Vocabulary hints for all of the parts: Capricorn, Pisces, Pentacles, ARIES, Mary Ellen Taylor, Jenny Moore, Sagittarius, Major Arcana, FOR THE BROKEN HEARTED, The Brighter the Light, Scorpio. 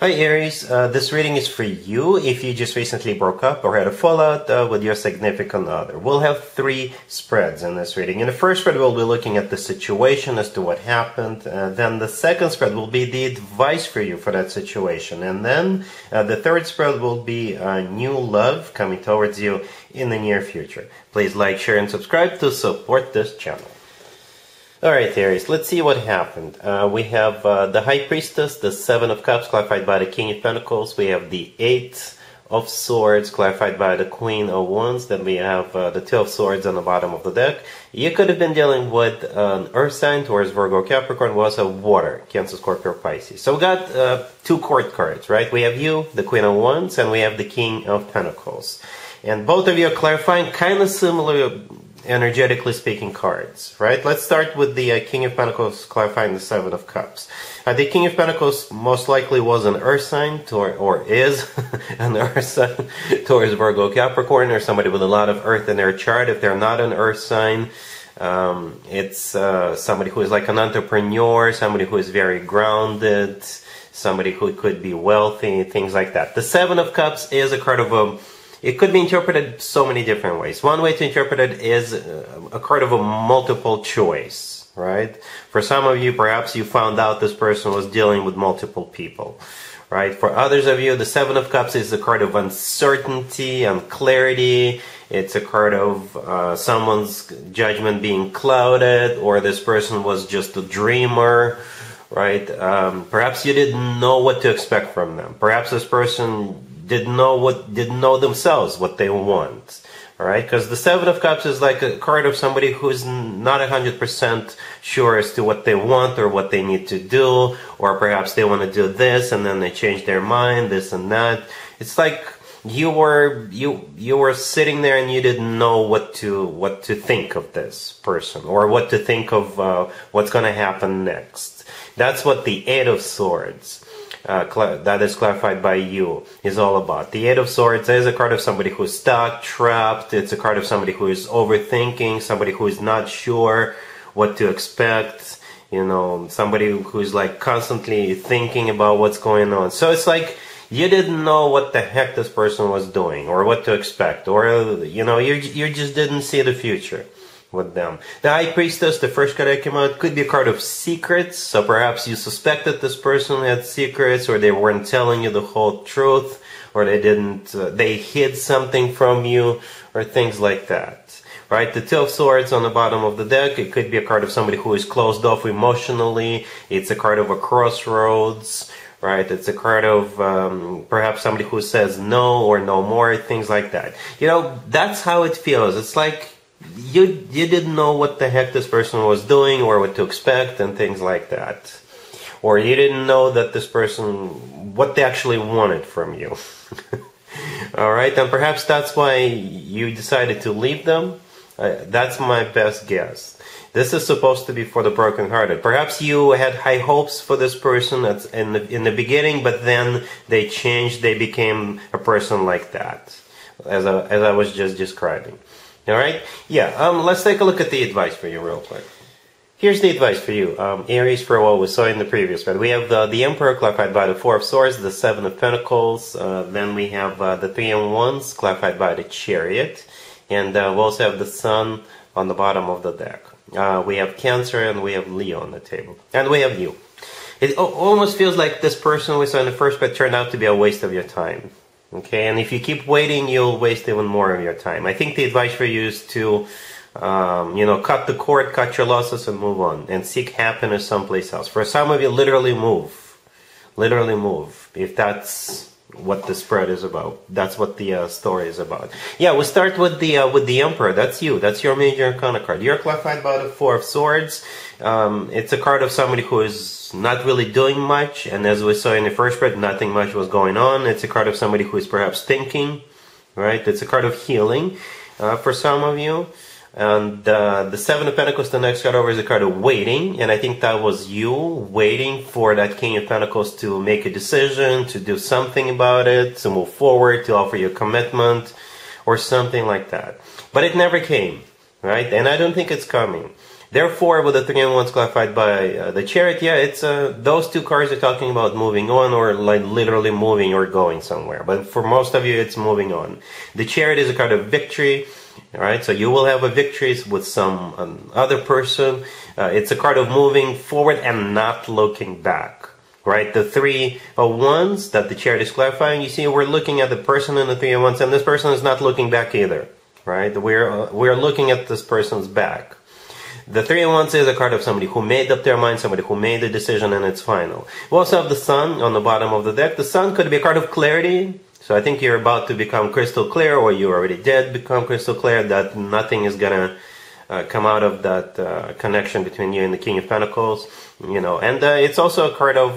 Hi Aries, this reading is for you if you just recently broke up or had a fallout with your significant other. We'll have three spreads in this reading. In the first spread we'll be looking at the situation as to what happened. Then the second spread will be the advice for you for that situation. And then the third spread will be new love coming towards you in the near future. Please like, share and subscribe to support this channel. Alright, Aries, let's see what happened. We have the High Priestess, the Seven of Cups, clarified by the King of Pentacles. We have the Eight of Swords, clarified by the Queen of Wands. Then we have the Two of Swords on the bottom of the deck. You could have been dealing with an Earth sign, Taurus, Virgo, Capricorn. Was a Water, Cancer, Scorpio, Pisces. So we got two court cards, right? We have you, the Queen of Wands, and we have the King of Pentacles. And both of you are clarifying kind of similar, energetically speaking, cards, right? Let's start with the King of Pentacles clarifying the Seven of Cups. The King of Pentacles most likely was an Earth sign, or is an Earth sign, Taurus, Virgo, Capricorn, or somebody with a lot of Earth in their chart. If they're not an Earth sign, it's somebody who is like an entrepreneur, somebody who is very grounded, somebody who could be wealthy, things like that. The Seven of Cups is a card of a... It could be interpreted so many different ways. One way to interpret it is a card of a multiple choice, right? For some of you, perhaps you found out this person was dealing with multiple people, right? For others of you, the Seven of Cups is a card of uncertainty and clarity. It's a card of someone's judgment being clouded, or this person was just a dreamer, right? Perhaps you didn't know what to expect from them. Perhaps this person didn't know themselves what they want, all right? Because the Seven of Cups is like a card of somebody who's not 100% sure as to what they want or what they need to do, or perhaps they want to do this and then they change their mind, this and that. It's like you were sitting there and you didn't know what to think of this person, or what to think of what's going to happen next. That's what the Eight of Swords, that is clarified by you, is all about. The Eight of Swords is a card of somebody who's stuck, trapped. It's a card of somebody who is overthinking, somebody who is not sure what to expect, you know, somebody who's like constantly thinking about what's going on. So it's like you didn't know what the heck this person was doing or what to expect, or, you know, you just didn't see the future with them. The High Priestess, the first card that came out, could be a card of secrets. So perhaps you suspected this person had secrets, or they weren't telling you the whole truth, or they didn't, they hid something from you, or things like that, right? The Two of Swords on the bottom of the deck, it could be a card of somebody who is closed off emotionally. It's a card of a crossroads, right? It's a card of perhaps somebody who says no or no more, things like that. You know, that's how it feels. It's like you didn't know what the heck this person was doing or what to expect and things like that. Or you didn't know that this person, what they actually wanted from you. Alright, and perhaps that's why you decided to leave them. That's my best guess. This is supposed to be for the brokenhearted. Perhaps you had high hopes for this person in the beginning, but then they changed, they became a person like that, as I was just describing. Alright? Yeah, let's take a look at the advice for you real quick. Here's the advice for you, Aries, for what we saw in the previous spread. We have the Emperor, clarified by the Four of Swords, the Seven of Pentacles. Then we have the Three of Wands, clarified by the Chariot. And we also have the Sun on the bottom of the deck. We have Cancer and we have Leo on the table. And we have you. It almost feels like this person we saw in the first spread turned out to be a waste of your time. Okay, and if you keep waiting, you'll waste even more of your time. I think the advice for you is to, you know, cut the cord, cut your losses, and move on. And seek happiness someplace else. For some of you, literally move. Literally move. If that's what the spread is about. That's what the story is about. Yeah, we'll start with the Emperor. That's you. That's your Major Arcana card. You're clarified by the Four of Swords. It's a card of somebody who is not really doing much, and as we saw in the first spread, nothing much was going on. It's a card of somebody who is perhaps thinking, right? It's a card of healing for some of you. And the Seven of Pentacles, the next card over, is a card of waiting. And I think that was you waiting for that King of Pentacles to make a decision, to do something about it, to move forward, to offer you a commitment, or something like that. But it never came, right? And I don't think it's coming. Therefore, with the 3-in-1s clarified by the Chariot, yeah, it's those two cards are talking about moving on, or like literally moving or going somewhere. But for most of you, it's moving on. The Chariot is a card of victory, right? So you will have a victory with some other person. It's a card of moving forward and not looking back, right? The 3-in-1s that the Chariot is clarifying, you see, we're looking at the person in the 3-in-1s, and this person is not looking back either, right? We're looking at this person's back. The 3-in-1s is a card of somebody who made up their mind, somebody who made a decision, and it's final. We also have the Sun on the bottom of the deck. The Sun could be a card of clarity. So I think you're about to become crystal clear, or you already did become crystal clear, that nothing is going to come out of that connection between you and the King of Pentacles. You know, and it's also a card of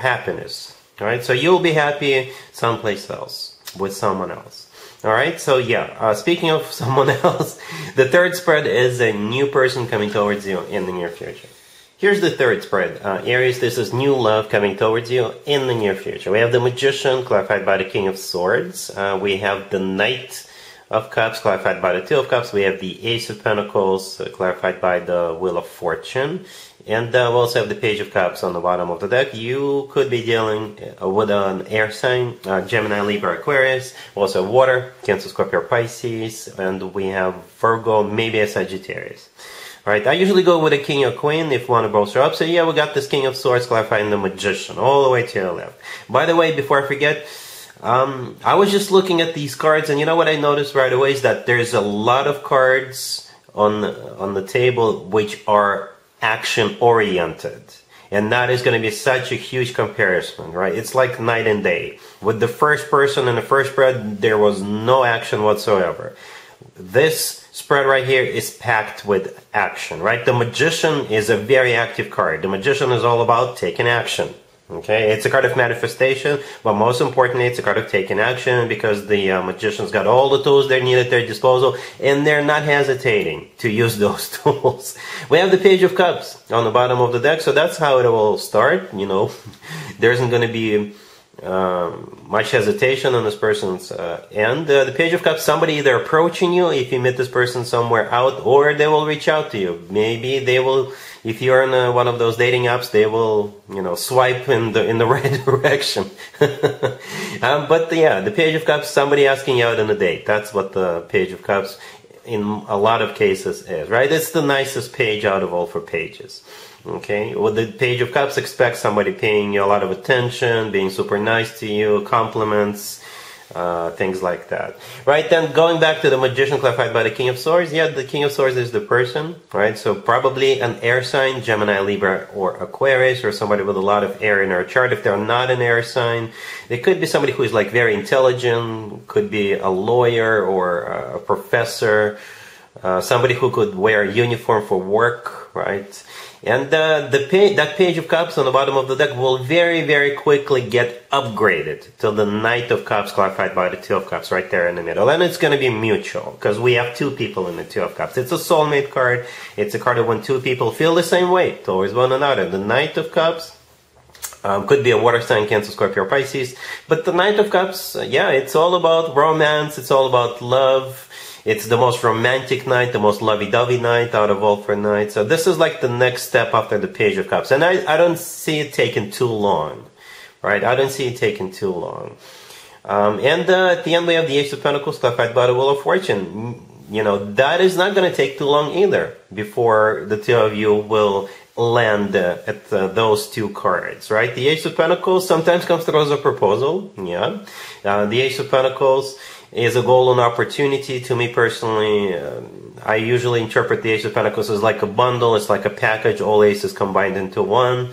happiness. All right, so you'll be happy someplace else with someone else. Alright, so yeah, speaking of someone else, the third spread is a new person coming towards you in the near future. Here's the third spread. Aries, this is new love coming towards you in the near future. We have the Magician, clarified by the King of Swords. We have the Knight of Cups, clarified by the Two of Cups. We have the Ace of Pentacles, clarified by the Wheel of Fortune. And we also have the Page of Cups on the bottom of the deck. You could be dealing with an air sign, Gemini, Libra, Aquarius, also water, Cancer, Scorpio, Pisces, and we have Virgo, maybe a Sagittarius. Alright, I usually go with a king or queen if one of both are up. So yeah, we got this King of Swords clarifying the Magician all the way to your left. By the way, before I forget, I was just looking at these cards, and you know what I noticed right away is that there's a lot of cards on the table which are action-oriented, and that is going to be such a huge comparison, right? It's like night and day. With the first person and the first spread, there was no action whatsoever. This spread right here is packed with action, right? The Magician is a very active card. The Magician is all about taking action. Okay, it's a card of manifestation, but most importantly, it's a card of taking action, because the Magician's got all the tools they need at their disposal, and they're not hesitating to use those tools. We have the Page of Cups on the bottom of the deck, so that's how it will start. You know, there isn't going to be much hesitation on this person's end. The Page of Cups, somebody either approaching you if you meet this person somewhere out, or they will reach out to you. Maybe they will, if you're in one of those dating apps, they will, you know, swipe in the right direction. But yeah, the Page of Cups, somebody asking you out on a date. That's what the Page of Cups in a lot of cases is, right? It's the nicest page out of all four pages. Okay, well, the Page of Cups expects somebody paying you a lot of attention, being super nice to you, compliments, things like that. Right, then going back to the Magician clarified by the King of Swords, yeah, the King of Swords is the person, right? So probably an air sign, Gemini, Libra, or Aquarius, or somebody with a lot of air in their chart. If they're not an air sign, they could be somebody who is like very intelligent, could be a lawyer or a professor, somebody who could wear a uniform for work, right? And that Page of Cups on the bottom of the deck will very, very quickly get upgraded to the Knight of Cups clarified by the Two of Cups right there in the middle. And it's going to be mutual, because we have two people in the Two of Cups. It's a soulmate card. It's a card of when two people feel the same way towards one another. The Knight of Cups could be a water sign, Cancer, Scorpio, Pisces. But the Knight of Cups, yeah, it's all about romance. It's all about love. It's the most romantic night, the most lovey-dovey night out of all four nights. So this is like the next step after the Page of Cups. And I don't see it taking too long, right? I don't see it taking too long. At the end, we have the Ace of Pentacles, clarified by the Wheel of Fortune. You know, that is not going to take too long either before the two of you will land at those two cards, right? The Ace of Pentacles sometimes comes through as a proposal, yeah. The Ace of Pentacles is a golden opportunity. To me personally, I usually interpret the Ace of Pentacles as like a bundle. It's like a package, all aces combined into one.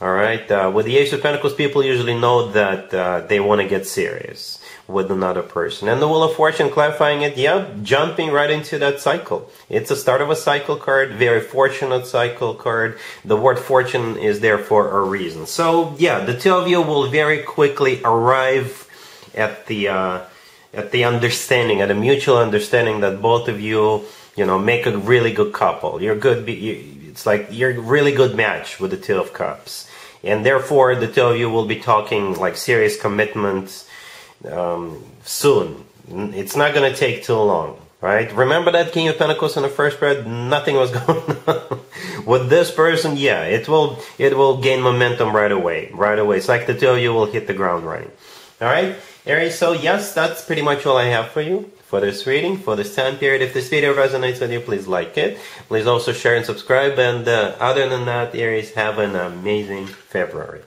All right, with the Ace of Pentacles, people usually know that they want to get serious with another person. And the Wheel of Fortune clarifying it, yeah, jumping right into that cycle. It's the start of a cycle card, very fortunate cycle card. The word fortune is there for a reason. So yeah, the two of you will very quickly arrive at the understanding, at a mutual understanding that both of you, you know, make a really good couple. You're good. It's like you're a really good match with the Two of Cups, and therefore the two of you will be talking like serious commitment soon. It's not going to take too long, right? Remember that King of Pentacles in the first spread? Nothing was going on. With this person, yeah, it will gain momentum right away. It's like the two of you will hit the ground running. All right, Aries, so yes, that's pretty much all I have for you for this reading, for this time period. If this video resonates with you, please like it. Please also share and subscribe. And other than that, Aries, have an amazing February.